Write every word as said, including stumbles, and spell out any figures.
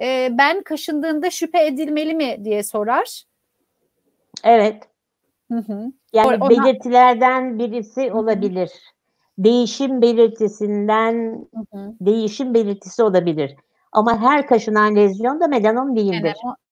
e, ben kaşındığında şüphe edilmeli mi diye sorar. Evet. Hı hı. Yani Ona... belirtilerden birisi olabilir. Değişim belirtisinden hı hı. değişim belirtisi olabilir. Ama her kaşınan lezyon da melanom değildir. Melanom,